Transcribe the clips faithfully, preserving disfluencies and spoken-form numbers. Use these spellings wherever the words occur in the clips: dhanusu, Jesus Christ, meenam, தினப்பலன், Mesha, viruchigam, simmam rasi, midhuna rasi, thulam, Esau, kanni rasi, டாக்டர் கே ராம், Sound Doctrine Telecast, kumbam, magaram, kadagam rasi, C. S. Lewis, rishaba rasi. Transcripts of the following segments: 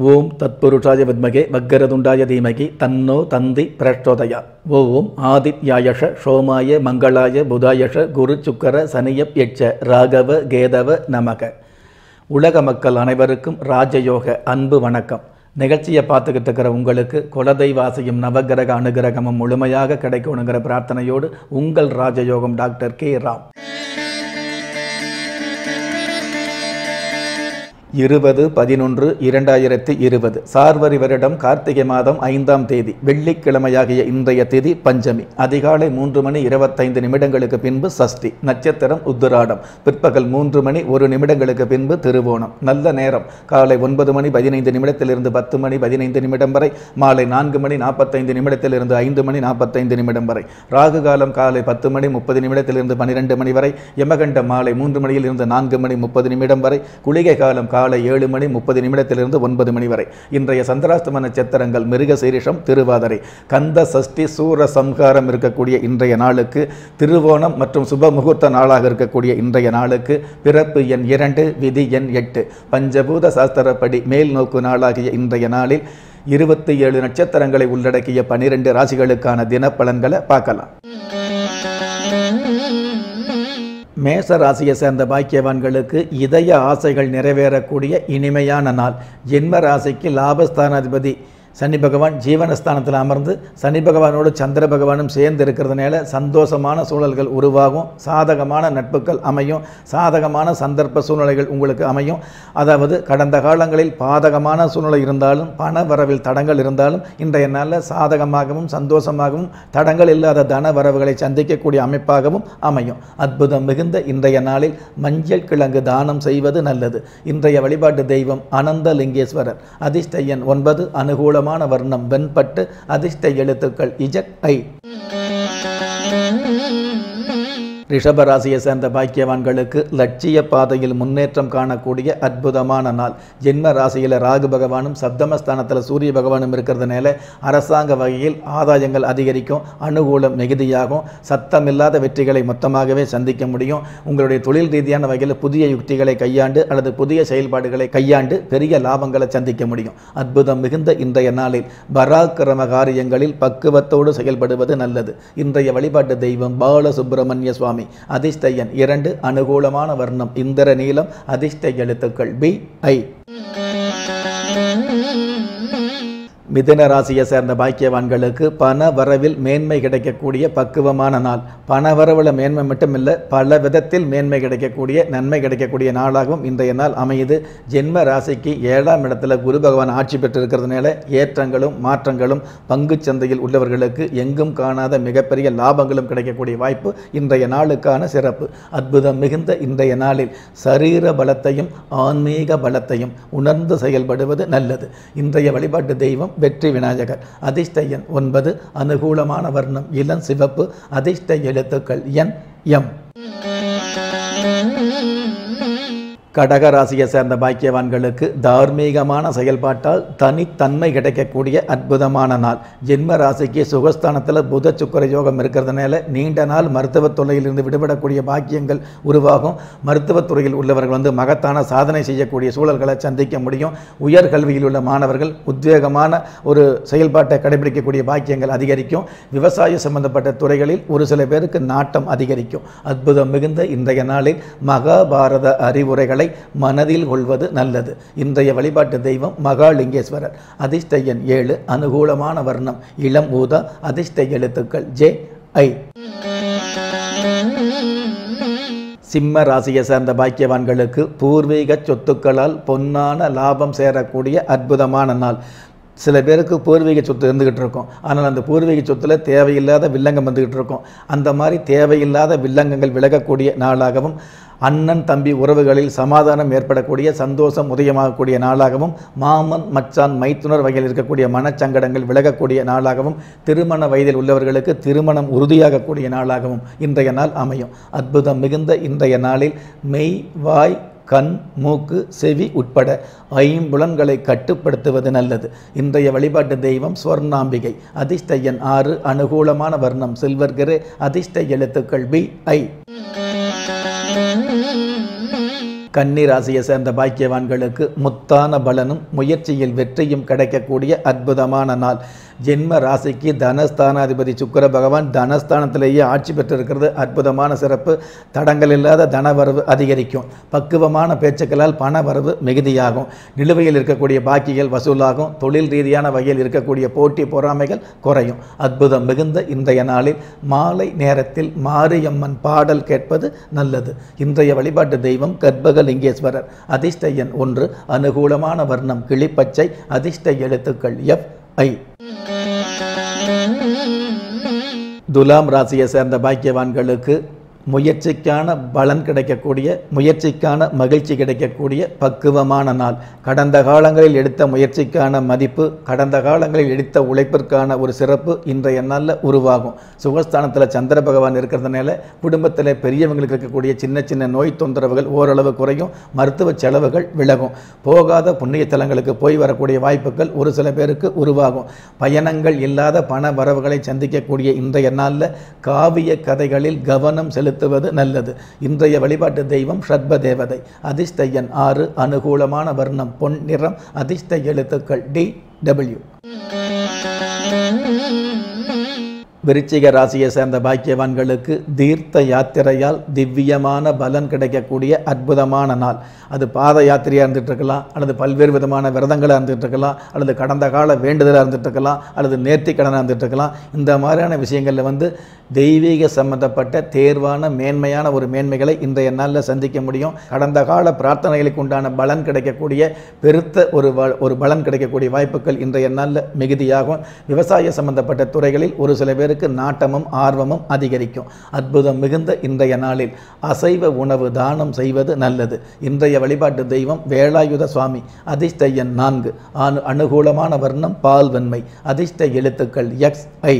Om Tatpurushaja Vidmage, Vaggaradundaya Dhimaki, Tanno, Tandi, Prashtodaya. Om Adityayasha, Shomaya, Mangalaya, Budayasha, Guru Chukara, Saniyap Yetcha, Ragava, Gedava, Namaka. Ulaga Makkal Anaivarukkum, Rajayoga, Anbu Vanakkam. நிகழ்ச்சியை பார்த்துக்கிட்டு இருக்கிற உங்களுக்கு குலதெய்வ வாசியம் நவகிரக அனுகிரகமும் முழுமையாக கிடைக்கணும்ங்கற பிரார்த்தனையோடு உங்கள் ராஜயோகம் டாக்டர் கே ராம் இருபது பதினொன்று இரண்டாயிரத்து இருபது சார்வரி வருடம் கார்த்திகை மாதம் ஐந்தாம் தேதி வெள்ளிக்கிழமையாகிய இன்றைய தேதி பஞ்சமி அதிகாலை மூன்று மணி இருபத்தைந்து நிமிடங்களுக்கு பின்பு சஷ்டி நட்சத்திரம் உத்திராடம் பிற்பகல் மூன்று மணி ஒரு நிமிடங்களுக்கு பின்பு திருவோணம் நல்ல நேரம் காலை ஒன்பது மணி பதினைந்து நிமிடத்திலிருந்து பத்து மணி பதினைந்து நிமிடம் வரை மாலை நான்கு மணி நாற்பத்தைந்து நிமிடத்திலிருந்து ஐந்து மணி நாற்பத்தைந்து நிமிடம் வரை ராகு காலம் காலை பத்து மணி முப்பது நிமிடத்திலிருந்து பன்னிரண்டு மணி வரை யமகண்டம் மாலை மூன்று மணியிலிருந்து நான்கு மணி முப்பது நிமிடம் வரை குளிகை காலம் காலை ஏழு மணி முப்பது நிமிடத்திலிருந்து ஒன்பது மணி வரை இன்றைய சந்திராஷ்டம நட்சத்திரங்கள் மிருக சீரிஷம் திருவாதிரை கந்த சஷ்டி சூர சம்ஹாரம் இருக்கக்கூடிய இன்றைய நாளுக்கு திருவோணம் மற்றும் சுப முகூர்த்த நாளாக இருக்கக்கூடிய இன்றைய நாளுக்கு பிறப்பு எண் இரண்டு விதி எண் எட்டு பஞ்சபூத சாஸ்திரப்படி மேல் நோக்கு நாளாகிய இன்றைய நாளில் இருபத்தி ஏழு நட்சத்திரங்களை உள்ளடக்கிய பனிரெண்டு ராசிகளுக்கான தினப்பலன்களை பார்க்கலாம். மேஷ ராசியை சேர்ந்த பாக்கியவான்களுக்கு இதய ஆசைகள் நிறைவேறக்கூடிய இனிமையான நாள். ஜென்ம ராசிக்கு லாபஸ்தானாதிபதி சனி பகவான் ஜீவனஸ்தானத்தில் அமர்ந்து சனி பகவானோடு சந்திர பகவானும் சேர்ந்து இருக்கிறதுனால சந்தோஷமான சூழல்கள் உருவாகும், சாதகமான நட்புகள் அமையும், சாதகமான சந்தர்ப்ப சூழ்நிலைகள் உங்களுக்கு அமையும். அதாவது கடந்த காலங்களில் பாதகமான சூழ்நிலை இருந்தாலும் பண வரவில் தடங்கள் இருந்தாலும் இன்றைய நாளில் சாதகமாகவும் சந்தோஷமாகவும் தடங்கள் இல்லாத தன வரவுகளை சந்திக்கக்கூடிய அமைப்பாகவும் அமையும். அற்புதம் மிகுந்த இன்றைய நாளில் மஞ்சள் கிழங்கு தானம் செய்வது நல்லது. இன்றைய வழிபாட்டு தெய்வம் அனந்த லிங்கேஸ்வரர். அதிர்ஷ்ட எண் ஒன்பது. அனுகூலமான வர்ணம் வெண்பட்டு. அதிர்ஷ்ட எழுத்துக்கள் இஜட் ஐ. ரிஷப ராசியை சேர்ந்த பாக்கியவான்களுக்கு லட்சிய பாதையில் முன்னேற்றம் காணக்கூடிய அற்புதமான நாள். ஜென்ம ராசியில் ராகு பகவானும் சப்தமஸ்தானத்தில் சூரிய பகவானும் இருக்கிறதுனால அரசாங்க வகையில் ஆதாயங்கள் அதிகரிக்கும், அனுகூலம் மிகுதியாகும், சத்தமில்லாத வெற்றிகளை மொத்தமாகவே சந்திக்க முடியும். உங்களுடைய தொழில் ரீதியான வகையில் புதிய யுக்திகளை கையாண்டு அல்லது புதிய செயல்பாடுகளை கையாண்டு பெரிய லாபங்களை சந்திக்க முடியும். அற்புதம் மிகுந்த இன்றைய நாளில் பராக்கிரம காரியங்களில் பக்குவத்தோடு செயல்படுவது நல்லது. இன்றைய வழிபாட்டு தெய்வம் பாலசுப்பிரமணிய சுவாமி. அதிர்ஷ்ட எண் இரண்டு. அனுகூலமான வர்ணம் இந்திர நீலம். அதிர்ஷ்ட எழுத்துக்கள் பி ஐ. மிதுன ராசியை சேர்ந்த பாக்கியவான்களுக்கு பண வரவில் மேன்மை கிடைக்கக்கூடிய பக்குவமான நாள். பண வரவில் மேன்மை மட்டுமில்லை, பல விதத்தில் மேன்மை கிடைக்கக்கூடிய நன்மை கிடைக்கக்கூடிய நாளாகவும் இன்றைய நாள் அமையுது. ஜென்ம ராசிக்கு ஏழாம் இடத்துல குரு பகவான் ஆட்சி பெற்றிருக்கிறதுனால ஏற்றங்களும் மாற்றங்களும் பங்கு சந்தையில் உள்ளவர்களுக்கு எங்கும் காணாத மிகப்பெரிய லாபங்களும் கிடைக்கக்கூடிய வாய்ப்பு இன்றைய நாளுக்கான சிறப்பு. அற்புதம் மிகுந்த இன்றைய நாளில் சரீர பலத்தையும் ஆன்மீக பலத்தையும் உணர்ந்து செயல்படுவது நல்லது. இன்றைய வழிபாட்டு தெய்வம் வெற்றி விநாயகர். அதிர்ஷ்ட எண் ஒன்பது. அனுகூலமான வர்ணம் இளம் சிவப்பு. அதிர்ஷ்ட எழுத்துக்கள் என் எம். கடக ராசியை சேர்ந்த பாக்கியவான்களுக்கு தார்மீகமான செயல்பாட்டால் தனித்தன்மை கிடைக்கக்கூடிய அற்புதமான நாள். ஜென்ம ராசிக்கு சுகஸ்தானத்தில் புத சுக்கர யோகம் இருக்கிறதுனால நீண்ட நாள் மருத்துவத் துறையிலிருந்து விடுபடக்கூடிய பாக்கியங்கள் உருவாகும். மருத்துவத்துறையில் உள்ளவர்கள் வந்து மகத்தான சாதனை செய்யக்கூடிய சூழல்களை சந்திக்க முடியும். உயர்கல்வியில் உள்ள மாணவர்கள் உத்வேகமான ஒரு செயல்பாட்டை கடைபிடிக்கக்கூடிய பாக்கியங்கள் அதிகரிக்கும். விவசாயம் சம்பந்தப்பட்ட துறைகளில் ஒரு சில பேருக்கு நாட்டம் அதிகரிக்கும். அற்புதம் மிகுந்த இன்றைய நாளில் மகாபாரத அறிவுரைகளை மனதில் கொள்வது நல்லது. இன்றைய வழிபாட்டு தெய்வம் மகாலிங்கேஸ்வரர். அதிர்ஷ்ட எண் ஏழு. அனுகூலமான வர்ணம் இளம் ஊதா. அதிர்ஷ்ட எழுத்துக்கள் ஜே ஐ. சிம்ம ராசியை சேர்ந்த பாக்கியவான்களுக்கு பூர்வீக சொத்துக்களால் பொன்னான லாபம் சேரக்கூடிய அற்புதமான நாள். சில பேருக்கு பூர்வீக சொத்து இருந்துக்கிட்டு இருக்கும், ஆனால் அந்த பூர்வீக சொத்தில் தேவையில்லாத வில்லங்கம் வந்துக்கிட்டு இருக்கும். அந்த மாதிரி தேவையில்லாத வில்லங்கங்கள் விலகக்கூடிய நாளாகவும் அண்ணன் தம்பி உறவுகளில் சமாதானம் ஏற்படக்கூடிய சந்தோஷம் உதயமாகக்கூடிய நாளாகவும் மாமன் மச்சான் மைத்துனர் வகையில் இருக்கக்கூடிய மனச்சங்கடங்கள் விலகக்கூடிய நாளாகவும் திருமண வயதில் உள்ளவர்களுக்கு திருமணம் உறுதியாகக்கூடிய நாளாகவும் இன்றைய நாள் அமையும். அற்புதம் மிகுந்த இன்றைய நாளில் மெய் வாய் கண் மூக்கு செவி உட்பட ஐம்புலன்களை கட்டுப்படுத்துவது நல்லது. இன்றைய வழிபாட்டு தெய்வம் ஸ்வர்ணாம்பிகை. அதிர்ஷ்ட எண் ஆறு. அனுகூலமான வர்ணம் சில்வர் கிரே. அதிர்ஷ்ட எழுத்துக்கள் பி ஐ. கன்னி ராசியை சேர்ந்த பாக்கியவான்களுக்கு முத்தான பலனும் முயற்சியில் வெற்றியும் கிடைக்கக்கூடிய அற்புதமான நாள். ஜென்ம ராசிக்கு தனஸ்தானாதிபதி சுக்கிர பகவான் தனஸ்தானத்திலேயே ஆட்சி பெற்றிருக்கிறது. அற்புதமான சிறப்பு. தடங்கள் இல்லாத தனவரவு அதிகரிக்கும். பக்குவமான பேச்சுக்களால் பணவரவு மிகுதியாகும். நிலுவையில் இருக்கக்கூடிய பாக்கிகள் வசூலாகும். தொழில் ரீதியான வகையில் இருக்கக்கூடிய போட்டி பொறாமைகள் குறையும். அற்புதம் மிகுந்த இன்றைய நாளில் மாலை நேரத்தில் மாரியம்மன் பாடல் கேட்பது நல்லது. இன்றைய வழிபாட்டு தெய்வம் கர்ப்பகலிங்கேஸ்வரர். அதிர்ஷ்ட எண் ஒன்று. அனுகூலமான வர்ணம் கிளிப்பச்சை. அதிர்ஷ்ட எழுத்துக்கள் எஃப் ஐ. துலாம் ராசியை சேர்ந்த பாக்கியவான்களுக்கு முயற்சிக்கான பலன் கிடைக்கக்கூடிய, முயற்சிக்கான மகிழ்ச்சி கிடைக்கக்கூடிய பக்குவமான நாள். கடந்த காலங்களில் எடுத்த முயற்சிக்கான மதிப்பு, கடந்த காலங்களில் எடுத்த உழைப்பிற்கான ஒரு சிறப்பு இன்றைய நாளில் உருவாகும். சுகஸ்தானத்தில் சந்திர பகவான் இருக்கிறதுனால குடும்பத்தில் பெரியவங்களுக்கு இருக்கக்கூடிய சின்ன சின்ன நோய் தொந்தரவுகள் ஓரளவு குறையும். மருத்துவ செலவுகள் விலகும். போகாத புண்ணிய தலங்களுக்கு போய் வரக்கூடிய வாய்ப்புகள் ஒரு சில பேருக்கு உருவாகும். பயணங்கள் இல்லாத பண வரவுகளை சந்திக்கக்கூடிய இன்றைய நாளில் காவிய கதைகளில் கவனம் செலுத்த நல்லது. இன்றைய வழிபாட்டு தெய்வம் ஷட்ப தேவதை. அதிர்ஷ்ட எண் ஆறு. அனுகூலமான வர்ணம் பொன் நிறம். அதிர்ஷ்ட எழுத்துக்கள் டி டபிள்யூ. விருச்சிக ராசியை சேர்ந்த பாக்கியவான்களுக்கு தீர்த்த யாத்திரையால் திவ்யமான பலன் கிடைக்கக்கூடிய அற்புதமான நாள். அது பாத யாத்திரையாக இருந்துகிட்ருக்கலாம், அல்லது பல்வேறு விதமான விரதங்களாக இருந்துகிட்ருக்கலாம், அல்லது கடந்த கால வேண்டுதலாக இருந்துகிட்ருக்கலாம், அல்லது நேர்த்திக்கடனாக இருந்துகிட்ருக்கலாம். இந்த மாதிரியான விஷயங்களில் வந்து தெய்வீக சம்பந்தப்பட்ட தேர்வான மேன்மையான ஒரு மேன்மைகளை இன்றைய நாளில் சந்திக்க முடியும். கடந்த கால பிரார்த்தனைகளுக்கு உண்டான பலன் கிடைக்கக்கூடிய பெருத்த ஒரு ஒரு பலன் கிடைக்கக்கூடிய வாய்ப்புகள் இன்றைய நாளில் மிகுதியாகும். விவசாய சம்பந்தப்பட்ட துறைகளில் ஒரு சில பேர் நாட்டமும் ஆர்வமும் அதிகரிக்கும். அற்புதம் மிகுந்த இன்றைய நாளில் அசைவ உணவு தானம் செய்வது நல்லது. இன்றைய வழிபாட்டு தெய்வம் வேலாயுத சுவாமி. அதிர்ஷ்ட எண் நான்கு. அனுகூலமான வர்ணம் பால் வெண்மை. அதிர்ஷ்ட எழுத்துக்கள் எக்ஸ் ஐ.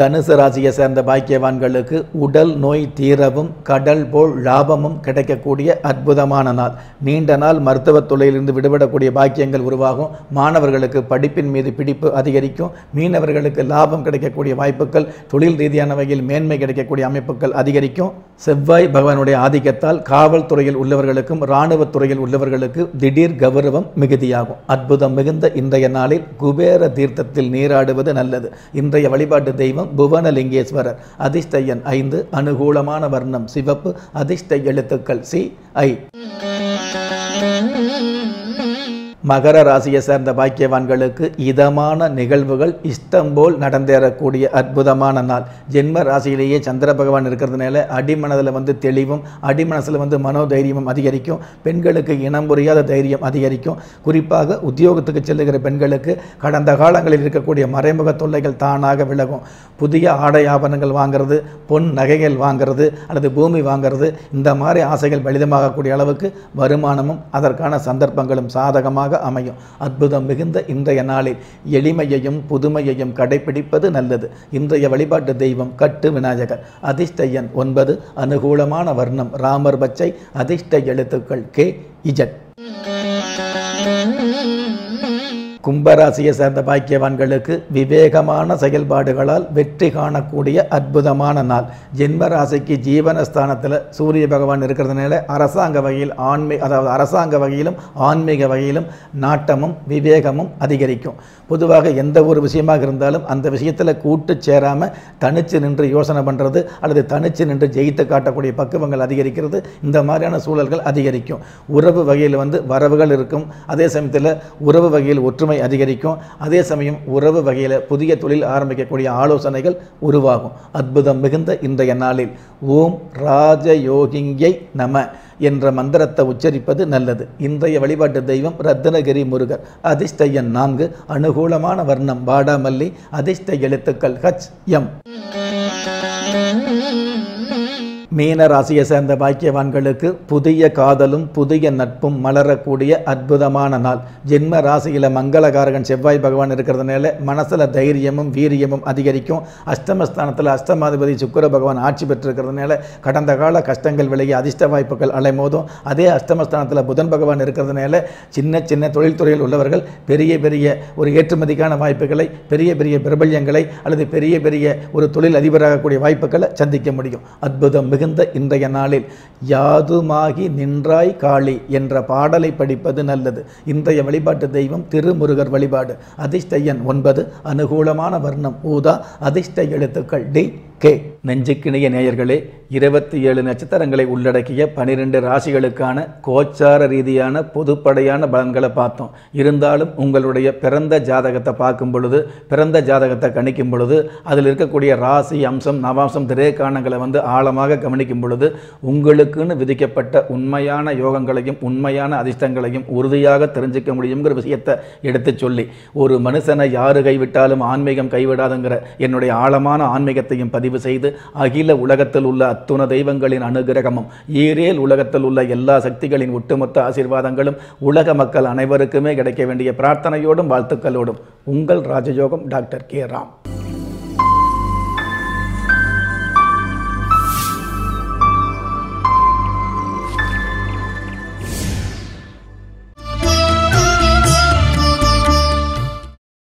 தனுசு ராசியை சேர்ந்த பாக்கியவான்களுக்கு உடல் நோய் தீரவும் கடல் போல் லாபமும் கிடைக்கக்கூடிய அற்புதமான நாள். நீண்ட நாள் மருத்துவ தொழிலிருந்து விடுபடக்கூடிய பாக்கியங்கள் உருவாகும். மாணவர்களுக்கு படிப்பின் மீது பிடிப்பு அதிகரிக்கும். மீனவர்களுக்கு லாபம் கிடைக்கக்கூடிய வாய்ப்புகள், தொழில் ரீதியான வகையில் மேன்மை கிடைக்கக்கூடிய அமைப்புகள் அதிகரிக்கும். செவ்வாய் பகவானுடைய ஆதிக்கத்தால் காவல்துறையில் உள்ளவர்களுக்கும் இராணுவத்துறையில் உள்ளவர்களுக்கு திடீர் கௌரவம் மிகுதியாகும். அற்புதம் மிகுந்த இன்றைய நாளில் குபேர தீர்த்தத்தில் நீராடுவது நல்லது. இன்றைய வழிபாட்டு தெய்வம் புவனலிங்கேஸ்வரர். அதிர்ஷ்ட எண் ஐந்து. அனுகூலமான வர்ணம் சிவப்பு. அதிர்ஷ்ட எழுத்துக்கள் சி ஐ. மகர ராசியை சேர்ந்த பாக்கியவான்களுக்கு இதமான நிகழ்வுகள் இஷ்டம்போல் நடந்தேறக்கூடிய அற்புதமான நாள். ஜென்ம ராசியிலேயே சந்திர பகவான் இருக்கிறதுனால அடிமனதில் வந்து தெளிவும், அடிமனசில் வந்து மனோதைரியமும் அதிகரிக்கும். பெண்களுக்கு இனம் புரியாத தைரியம் அதிகரிக்கும். குறிப்பாக உத்தியோகத்துக்கு செல்லுகிற பெண்களுக்கு கடந்த காலங்களில் இருக்கக்கூடிய மறைமுக தொல்லைகள் தானாக விலகும். புதிய ஆடை ஆபரணங்கள் வாங்கிறது, பொன் நகைகள் வாங்கிறது, அல்லது பூமி வாங்கிறது, இந்த மாதிரி ஆசைகள் பலிதமாகக்கூடிய அளவுக்கு வருமானமும் அதற்கான சந்தர்ப்பங்களும் சாதகமாக அமையும். அற்புதம் மிகுந்த இன்றைய நாளில் எளிமையையும் புதுமையையும் கடைபிடிப்பது நல்லது. இன்றைய வழிபாட்டு தெய்வம் கட்டு விநாயகர். அதிர்ஷ்ட எண் ஒன்பது. அனுகூலமான வர்ணம் ராமர் பச்சை. அதிர்ஷ்ட எழுத்துக்கள் கே இஜட். கும்பராசியை சேர்ந்த பாக்கியவான்களுக்கு விவேகமான செயல்பாடுகளால் வெற்றி காணக்கூடிய அற்புதமான நாள். ஜென்ம ராசிக்கு ஜீவனஸ்தானத்தில் சூரிய பகவான் இருக்கிறதுனால அரசாங்க வகையில் ஆன்மீ அதாவது அரசாங்க வகையிலும் ஆன்மீக வகையிலும் நாட்டமும் விவேகமும் அதிகரிக்கும். பொதுவாக எந்த ஒரு விஷயமாக இருந்தாலும் அந்த விஷயத்தில் கூட்டு சேராமல் தனித்து நின்று யோசனை பண்ணுறது, அல்லது தனித்து நின்று ஜெயித்து காட்டக்கூடிய பக்குவங்கள் அதிகரிக்கிறது. இந்த மாதிரியான சூழல்கள் அதிகரிக்கும். உறவு வகையில் வந்து வரவுகள் இருக்கும். அதே சமயத்தில் உறவு வகையில் ஒற்றுமை அதிகரிக்கும். அதே சமயம் உறவு வகையில் புதிய தொழில் ஆரம்பிக்கக்கூடிய ஆலோசனைகள் உருவாகும். அற்புதம் மிகுந்த இன்றைய நாளில் ஓம் ராஜயோகிங்கை நம என்ற மந்திரத்தை உச்சரிப்பது நல்லது. இன்றைய வழிபாட்டு தெய்வம் ரத்னகிரி முருகர். அதிர்ஷ்ட எண் நான்கு. அனுகூலமான வர்ணம் பாடாமல்லி. அதிர்ஷ்ட எழுத்துக்கள் ஹச் எம். மீன ராசியை சேர்ந்த பாக்கியவான்களுக்கு புதிய காதலும் புதிய நட்பும் மலரக்கூடிய அற்புதமான நாள். ஜென்ம ராசியில் மங்களகாரகன் செவ்வாய் பகவான் இருக்கிறதுனால மனசில் தைரியமும் வீரியமும் அதிகரிக்கும். அஷ்டமஸ்தானத்தில் அஷ்டமாதிபதி சுக்கிர பகவான் ஆட்சி பெற்றிருக்கிறதுனால கடந்த கால கஷ்டங்கள் விலகி அதிர்ஷ்ட வாய்ப்புகள் அலைமோதும். அதே அஷ்டமஸ்தானத்தில் புதன் பகவான் இருக்கிறதுனால சின்ன சின்ன தொழில்துறையில் உள்ளவர்கள் பெரிய பெரிய ஒரு ஏற்றுமதிக்கான வாய்ப்புகளை, பெரிய பெரிய பிரபல்யங்களை, அல்லது பெரிய பெரிய ஒரு தொழில் அதிபராகக்கூடிய வாய்ப்புகளை சந்திக்க முடியும். அற்புதம் மிக தகுந்த இன்றைய நாளில் யாதுமாகி நின்றாய் காளி என்ற பாடலை படிப்பது நல்லது. இன்றைய வழிபாட்டு தெய்வம் திருமுருகர் வழிபாடு. அதிர்ஷ்ட எண் ஒன்பது. அனுகூலமான வர்ணம் ஊதா. அதிர்ஷ்ட எழுத்துக்கள் டி கே. நெஞ்சுக்கிணைய நேயர்களே, இருபத்தி ஏழு நட்சத்திரங்களை உள்ளடக்கிய பனிரெண்டு ராசிகளுக்கான கோச்சார ரீதியான பொதுப்படையான பலன்களை பார்த்தோம். இருந்தாலும் உங்களுடைய பிறந்த ஜாதகத்தை பார்க்கும் பொழுது, பிறந்த ஜாதகத்தை கணிக்கும் பொழுது, அதில் இருக்கக்கூடிய ராசி அம்சம் நவாம்சம் திரேகாணங்களை வந்து ஆழமாக கவனிக்கும் பொழுது உங்களுக்குன்னு விதிக்கப்பட்ட உண்மையான யோகங்களையும் உண்மையான அதிர்ஷ்டங்களையும் உறுதியாக தெரிஞ்சிக்க முடியுங்கிற விஷயத்தை எடுத்து சொல்லி, ஒரு மனுஷனை யாரு கைவிட்டாலும் ஆன்மீகம் கைவிடாதுங்கிற என்னுடைய ஆழமான ஆன்மீகத்தையும் பதிவு செய்து, அகில உலகத்தில் உள்ள அத்துண தெய்வங்களின் அனுகிரகமும் ஈரேல் உலகத்தில் உள்ள எல்லா சக்திகளின் ஒட்டுமொத்த ஆசீர்வாதங்களும் உலக மக்கள் அனைவருக்குமே கிடைக்க வேண்டிய பிரார்த்தனையோடும் வாழ்த்துக்களோடும் உங்கள் ராஜயோகம் டாக்டர் கே ராம்.